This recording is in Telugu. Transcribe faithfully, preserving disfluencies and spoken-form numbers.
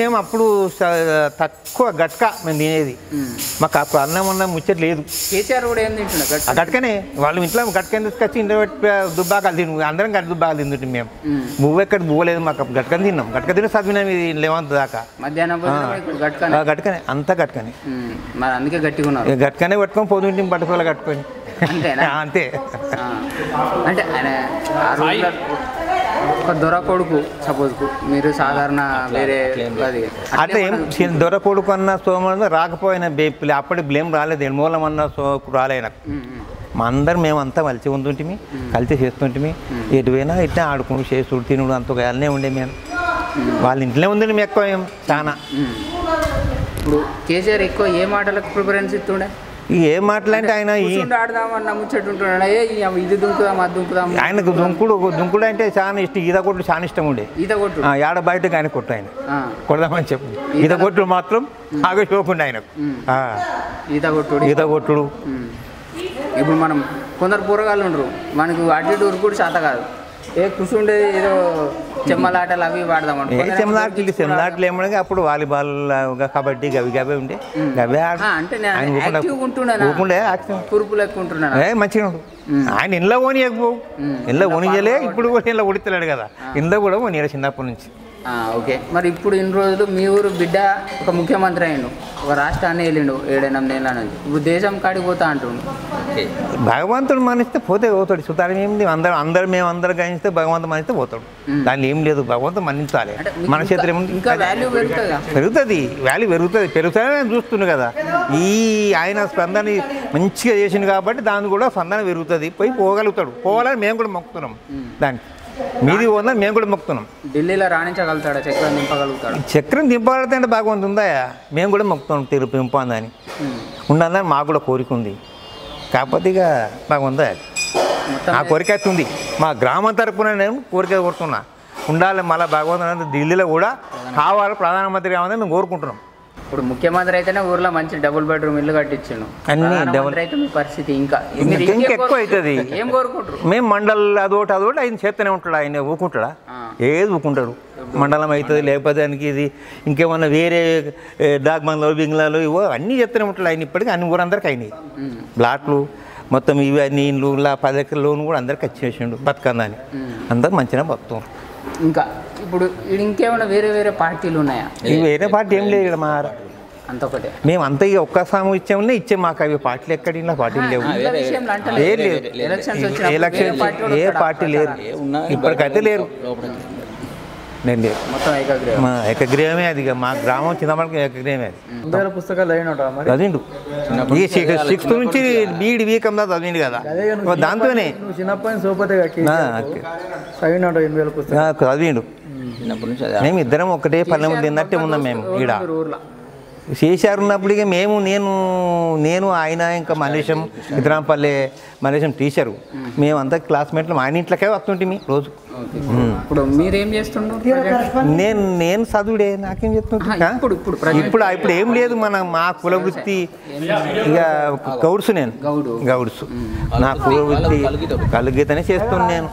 మేము అప్పుడు తక్కువ గట్క మేము తినేది, మాకు అప్పుడు అన్నం అన్నం ముచ్చట లేదు. కేసీఆర్ కూడా ఏం తింటున్నా గట్కనే, వాళ్ళు ఇంట్లో గట్కని తీసుకొచ్చి ఇంట్లో పెట్టి దుబ్బాకాలు తిను, అందరం గట్టి దుబ్బాకాలు తింటుంటే మేము బువ్వ ఎక్కడ బువ్వలేదు, మాకు అప్పుడు గట్కని తిన్నాం, గట్క తిని చదివినాం ఇది లేవంత దాకా మధ్యాహ్నం గట్కనే, అంతా గట్కనే, అందుకే గట్టిగా గట్కనే పెట్టుకొని పోతుంటే పట్టుకోవాలి కట్టుకొని అంతే. అంటే ఒక దొర కొడుకు సపోజ్కు మీరు సాధారణ వేరే అట్లా ఏం దొర కొడుకు అన్న సోమవారం రాకపోయినా బేపులే అప్పటి బ్లేమ్ రాలేదు, ఎన్మూలం అన్న సోకు రాలే నాకు. మా అందరు మేమంతా కలిసి ఉంటుంటిమి, కలిసి చేస్తుంటిమి, ఎటువైనా ఇట్లా ఆడుకుని చేసి తినుడు అంత వెళ్ళనే ఉండే మేము. వాళ్ళ ఇంట్లో ఉందండి మేము ఎక్కువ ఏం చాలా. ఇప్పుడు కేసీఆర్ ఎక్కువ ఏ మాటలకు ప్రిఫరెన్స్ ఇస్తుండే? ఏ మాటలంటే ఆయన ఆయనకు దుంకుడు దుంకుడు అంటే చాలా ఇష్టం, ఈత కొట్లు చాలా ఇష్టం ఉండే. ఆడ బయటకు ఆయన కొట్టు, ఆయన కొడదామని చెప్పు, ఈత కొట్లు మాత్రం ఆగే చూపండి ఆయనకు, ఈత కొట్టుడు ఈత కొట్టుడు. ఇప్పుడు మనం కొందరు పూరగాళ్ళు ఉండరు, మనకు అటు కూడా చేత కాదు, ఏ కృషి ఉండేది, ఏదో చెమ్మలాటలు అవి వాడదాం అనుకో, చెమ్మలాటలు చెమ్మలాటలు ఏమన్నా అప్పుడు వాలీబాల్ కబడ్డీ గవి గవే ఉండే, గవే అంటే కురుపు లెక్క ఉంటున్నాను మంచిగా ఉండు. ఆయన ఇంట్లో ఓనియకపోవు, ఇంట్లో ఓనియలే, ఇప్పుడు కూడా ఇలా ఉడితలేడు కదా, ఇంట్లో కూడా ఓనియలే చిన్నప్పటి నుంచి. ఓకే, మరి ఇప్పుడు ఇన్ని రోజులు మీ ఊరు బిడ్డ ఒక ముఖ్యమంత్రి అయ్యిండు, ఒక రాష్ట్రాన్ని వెళ్ళిండు ఏడెనిమిది నెలల నుంచి, ఇప్పుడు దేశం కాడికి పోతా అంటుండు. భగవంతుడు మనిస్తే పోతే పోతాడు, సుతారం ఏమిటి, అందరూ అందరు మేము అందరు గణిస్తే భగవంతుడు మనిస్తే పోతాడు, దాన్ని ఏం లేదు, భగవంతుడు మన్నించాలి, మన చేతులు ఇంకా వాల్యూ పెరుగుతుంది, వాల్యూ పెరుగుతుంది, పెరుగుతానే చూస్తుండే కదా. ఈ ఆయన స్పందన మంచిగా చేసింది కాబట్టి దాన్ని కూడా స్పందన పెరుగుతుంది, పోయి పోగలుగుతాడు, పోవాలని మేము కూడా మొక్కుతున్నాం, దానికి మీది పోదా మేము కూడా మొక్కుతున్నాం. ఢిల్లీలో రాణించగలుగుతాడా, చక్రం దింపగలుగుతాడు, చక్రం దింపగలుగుతాయంటే బాగుంటుందా, మేము కూడా మొక్కుతున్నాం తెలుపు దింపందని ఉండాలని మాకు కూడా కోరిక ఉంది, కాకపోతే ఇక బాగుందా ఆ కోరిక అవుతుంది. మా గ్రామం తరపున నేను కోరిక కోరుతున్నా, ఉండాలి మళ్ళీ బాగుంది, ఢిల్లీలో కూడా కావాలి ప్రధానమంత్రి కావాలని మేము కోరుకుంటున్నాం. ఇప్పుడు ముఖ్యమంత్రి అయితేనే ఊర్లో మంచి డబుల్ బెడ్రూమ్ ఇల్లు కట్టించాను, అన్ని డబుల్ అయితే మీ పరిస్థితి ఇంకా ఇంకా ఎక్కువ అవుతుంది. ఏం కోరుకుంటారు? మేము మండల్ అదొకటి అదొకటి ఆయన చేస్తూనే ఉంటాడు, ఆయన ఊకుంటాడా, ఏది ఊకుంటాడు, మండలం అవుతుంది, లేకపోతే దానికి ఇది ఇంకేమన్నా వేరే డాగ్ బంగ్లాలు బింగ్లాలు ఇవో అన్నీ చేస్తూనే ఉంటాడు ఆయన. ఇప్పటికీ అన్ని ఊరందరికి అయినాయి బ్లాట్లు మొత్తం, ఇవి అన్ని ఇల్లు పది ఎకరాల లోన్ కూడా అందరికి వచ్చేసిండు బతుకందని, అందరు మంచిగా బతుకుతారు. ఇంకా ఇప్పుడు ఇంకేమైనా వేరే వేరే పార్టీలు ఉన్నాయా? వేరే పార్టీ ఏం లేదు ఇక్కడ, మా అంత ఒకటే, మేము అంత ఇక ఒక్క సాము ఇచ్చామన్నా ఇచ్చే, మాకు అవి పార్టీలు ఎక్కడి పార్టీలు లేవు, ఏ పార్టీ లేరు ఇప్పటికైతే లేరు, నేను లేదు, మొత్తం ఏకగ్రీవం, ఏకగ్రీవమే అది, మా గ్రామం చిన్నప్పటికి ఏకగ్రీవమే అది. పుస్తకాలు చదివిండు ఈ సిక్స్త్ నుంచి బీఈడి వీకం దా చదివిండు కదా, దాంతోనే చిన్నప్పటి సోపతిగా చదివిండు, మేము ఇద్దరం ఒకటే పల్లె ముందు తిన్నట్టే ఉన్నాం మేము ఈడ. శేషారు ఉన్నప్పటికీ మేము నేను నేను ఆయన ఇంకా మలేశం ఇద్రాంపల్లె మలేశం టీచరు మేమంతా క్లాస్మేట్లు, ఆయన ఇంట్లోకే వస్తుంటే రోజు. ఇప్పుడు మీరేం చేస్తున్నారు? నేను నేను చదువుడే, నాకేం చెప్తున్నా ఇప్పుడు ఇప్పుడు ఇప్పుడు ఏం లేదు, మన మా కుల వృత్తి ఇక గౌడ్సు, నేను గౌడ్సు, నా కుల వృత్తి కలుగీతనే చేస్తున్నాను నేను.